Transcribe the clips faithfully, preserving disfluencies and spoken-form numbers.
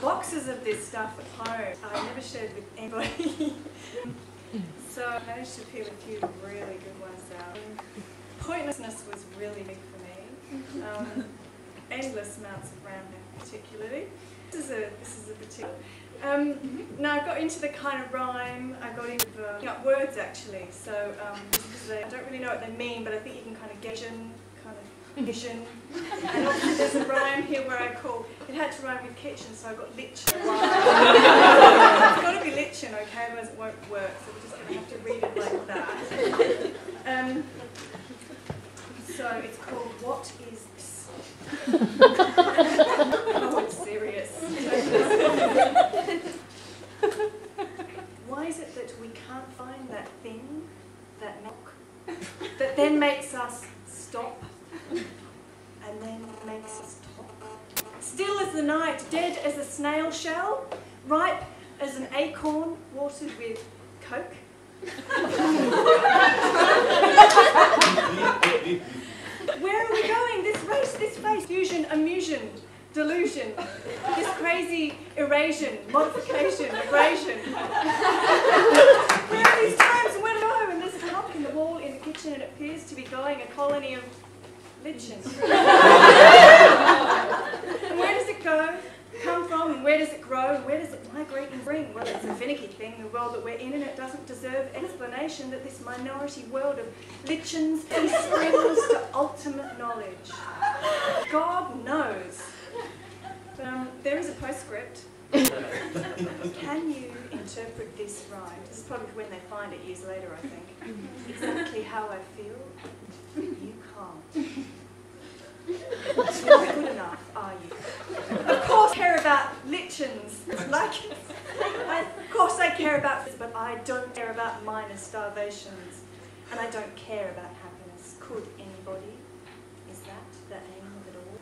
boxes of this stuff at home. I never shared with anybody. So I managed to peel a few really good ones out. Pointlessness was really big for me. Um, endless amounts of rambling, particularly. This is a this is a particular. Um, now I got into the kind of rhyme. I got into uh, up words actually. So um, they, I don't really know what they mean, but I think you can kind of get in, kind of vision. And also there's a rhyme here where I call. It had to rhyme with kitchen, so I got litchin. It's got to be litchin, okay? Otherwise it won't work. So we're just going to have to read it like that. Um, so it's called What Is This? Oh, it's serious. Why is it that we can't find that thing, that knock, that then makes us stop, and then makes us talk? Still as the night, dead as a snail shell, ripe as an acorn, watered with coke. Where are we going? This race, this race. Fusion, amusion, delusion. This crazy erasion, modification, abrasion. Where are these times and where to go? And there's a knock in the wall in the kitchen and it appears to be going a colony of lichens. And where does it go? Come from, and where does it grow, and where does it migrate and bring? Well, it's a finicky thing, the world that we're in, and it doesn't deserve explanation that this minority world of lichens and springs to ultimate knowledge. God knows. But, um, there is a postscript. Can you interpret this rhyme? This is probably when they find it years later, I think. Exactly how I feel, you can't. You're good enough, are you? Of course I care about lichens. Like, I, of course I care about this, but I don't care about minor starvations. And I don't care about happiness. Could anybody? Is that the aim of it all?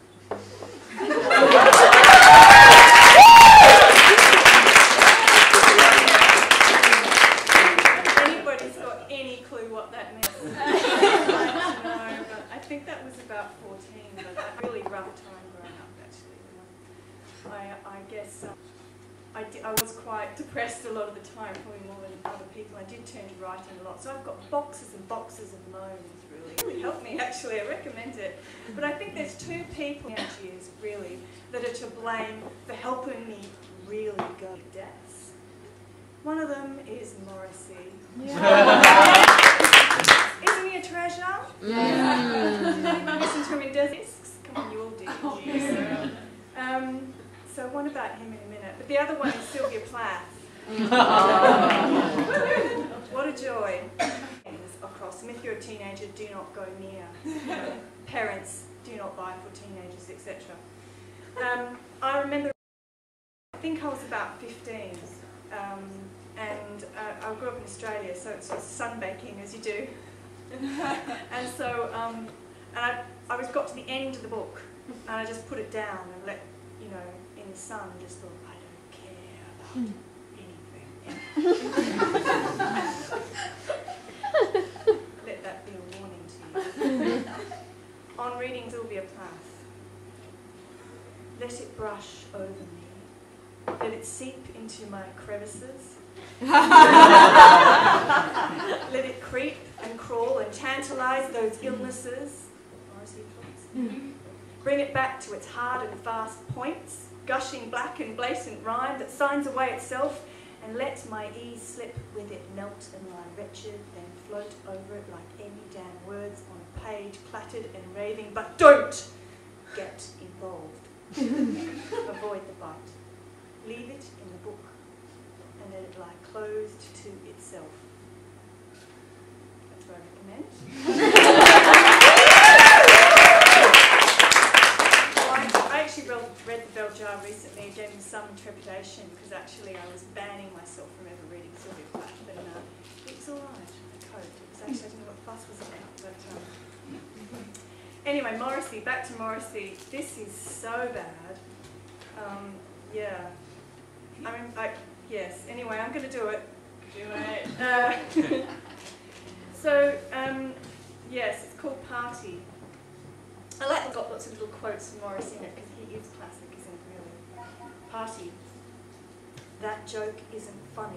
Anybody's got any clue what that means? I think that was about fourteen, but a really rough time growing up actually. I, I guess um, I, did, I was quite depressed a lot of the time, probably more than other people. I did turn to writing a lot, so I've got boxes and boxes of moans really. It really helped me actually, I recommend it. But I think there's two people in years really that are to blame for helping me really go to depths. One of them is Morrissey. Yeah. Isn't he a treasure? Yeah. Listen to him in discs. Come on, you all do. Oh, yeah. um, so one about him in a minute. But the other one is Sylvia Plath. Oh. What a joy. Across them. If you're a teenager, do not go near. Parents, do not buy for teenagers, et cetera. Um, I remember, I think I was about fifteen. Um, and uh, I grew up in Australia, so it's sort of sunbaking as you do. And so, um, and I, I was got to the end of the book, and I just put it down and let, you know, in the sun, just thought, I don't care about anything. Let that be a warning to you. On reading Sylvia Plath, let it brush over me, let it seep into my crevices. Let it creep and crawl and tantalise those illnesses. Mm-hmm. Bring it back to its hard and fast points, gushing black and blatant rhyme that signs away itself, and let my ease slip with it, melt and lie wretched, then float over it like any damn words on a page, platted and raving, but don't get involved. Avoid the bite. Leave it in the book. And let it lie closed to itself. That's what I recommend. Well, I, I actually read, read The Bell Jar recently, again with some trepidation, because actually I was banning myself from ever reading Sylvia Plath, and uh, it was all right. I coped. It was actually, I didn't know what fuss was about. But, um, anyway, Morrissey, back to Morrissey. This is so bad. Um, yeah. I mean, like. Yes, anyway, I'm going to do it. Do it. Uh, so, um, yes, it's called Party. I like that it's got lots of little quotes from Morrissey in it, because he is classic, isn't he, really? party, that joke isn't funny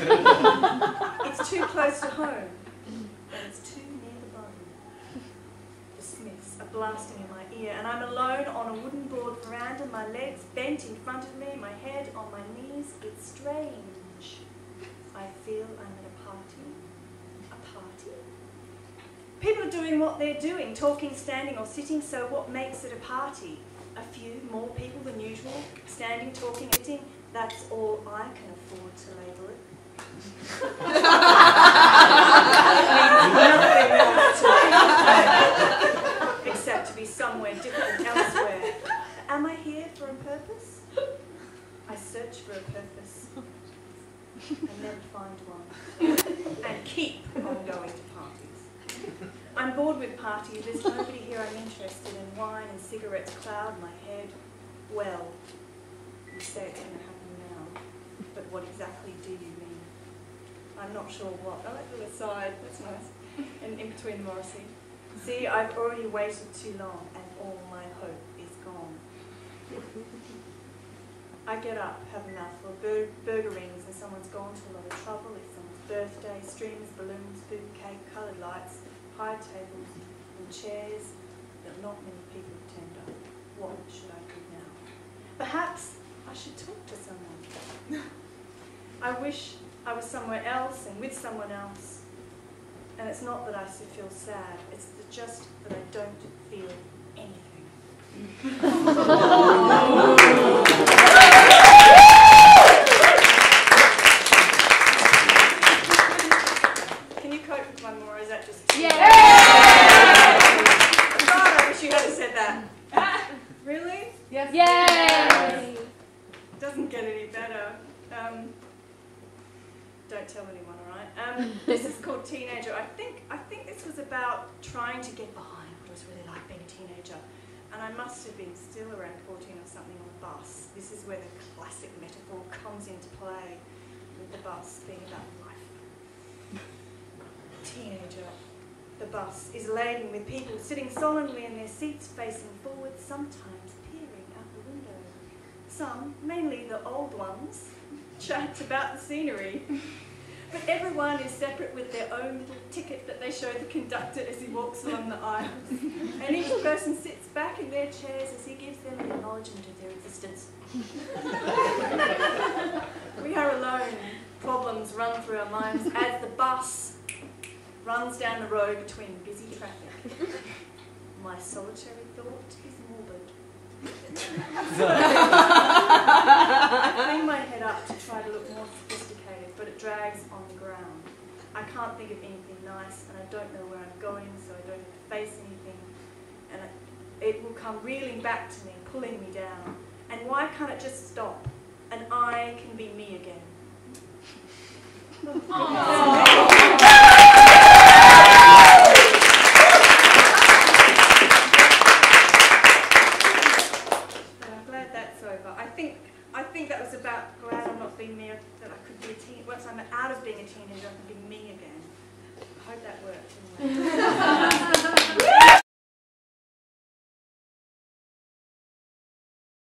anymore. It's too close to home, and it's too near the bone. The Smiths are blasting in my ear, and I'm alone on a wooden board veranda, my legs bent in front of me, my head on my knees. It's strange. I feel I'm at a party. A party? People are doing what they're doing, talking, standing or sitting, so what makes it a party? A few more people than usual, standing, talking, eating. That's all I can afford to label it. It means nothing else to me, except to be somewhere different elsewhere. Am I here for a purpose? I search for a purpose and never find one, and keep on going to parties. I'm bored with parties, there's nobody here I'm interested in. Wine and cigarettes cloud my head. Well, you say it's going to happen now, but what exactly do you mean? I'm not sure what. I like the little aside, that's nice. And in between Morrissey. See, I've already waited too long and all my hope is gone. I get up, have enough, or bur burger rings and someone's gone to a lot of trouble. It's someone's birthday, streamers, balloons, food, cake, coloured lights, high tables and chairs, but not many people turned up. What should I do now? Perhaps I should talk to someone. I wish I was somewhere else and with someone else. And it's not that I feel sad, it's just that I don't feel anything. Um, don't tell anyone, all right? Um, this is called Teenager. I think I think this was about trying to get behind what it was really like being a teenager. And I must have been still around fourteen or something on the bus. This is where the classic metaphor comes into play, with the bus being about life. Teenager. The bus is laden with people sitting solemnly in their seats, facing forward, sometimes peering out the window. Some, mainly the old ones, chats about the scenery, but everyone is separate with their own little ticket that they show the conductor as he walks along the aisles, and each person sits back in their chairs as he gives them an acknowledgement of their existence. We are alone. Problems run through our minds as the bus runs down the road between busy traffic. My solitary thought is morbid. I bring my head up to try to look more sophisticated, but it drags on the ground. I can't think of anything nice, and I don't know where I'm going, so I don't have to face anything. And it will come reeling back to me, pulling me down. And why can't it just stop? And I can be me again. Once I'm out of being a teenager, I can be me again. I hope that worked.